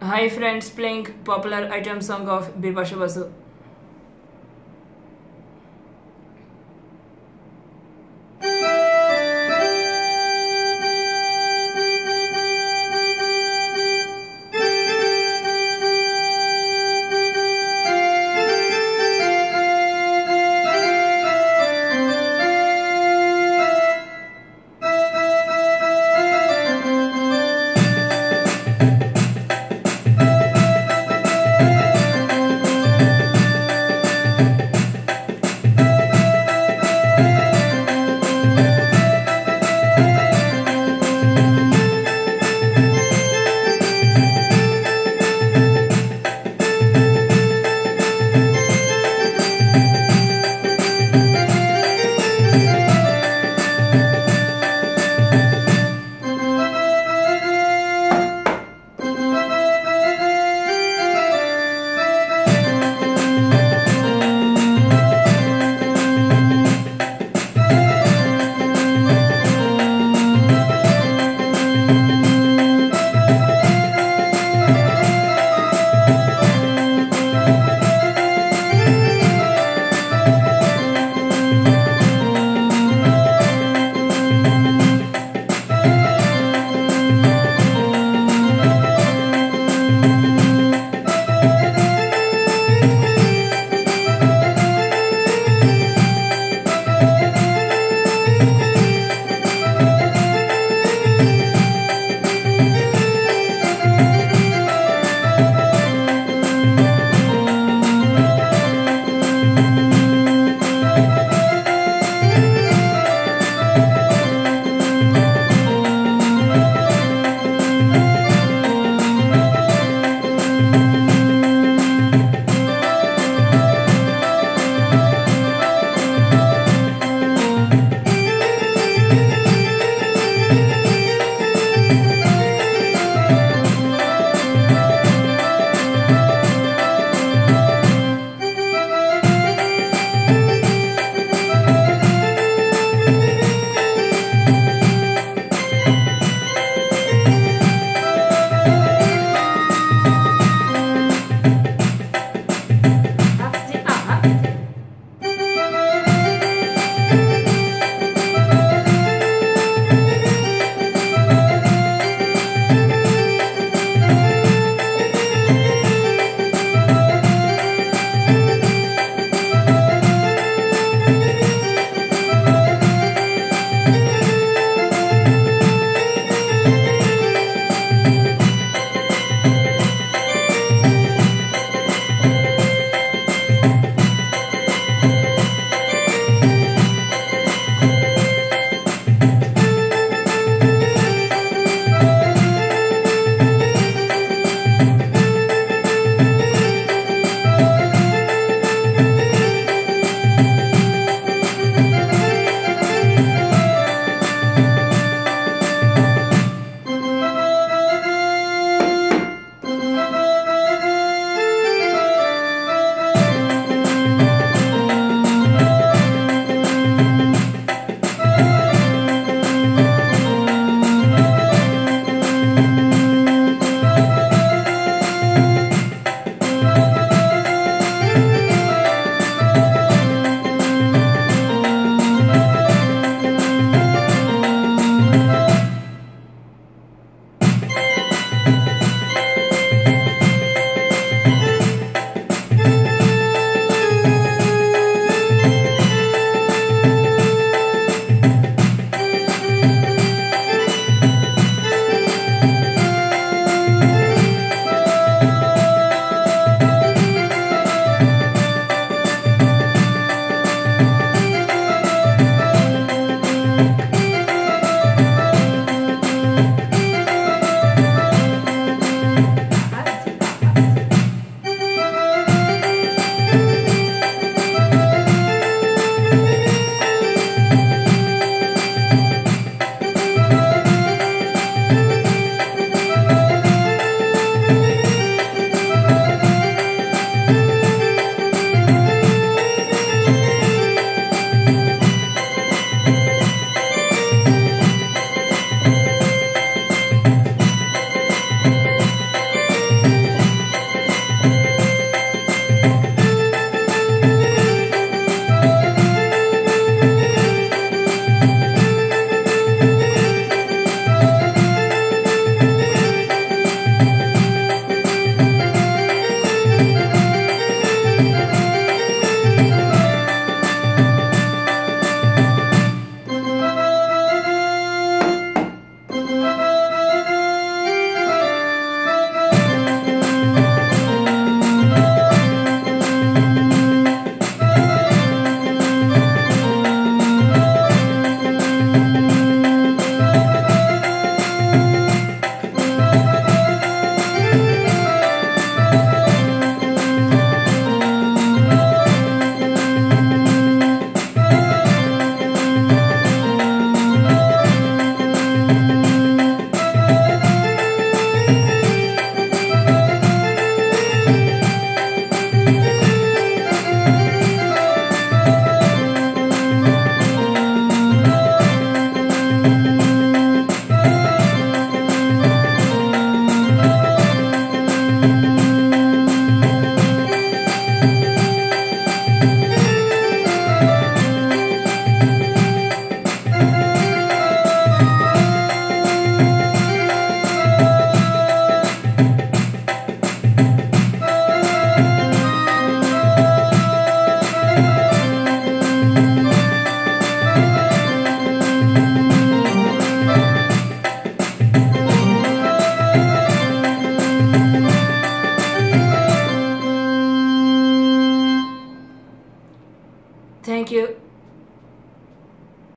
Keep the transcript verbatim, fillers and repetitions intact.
Hi friends, playing popular item song of Bipasha Basu.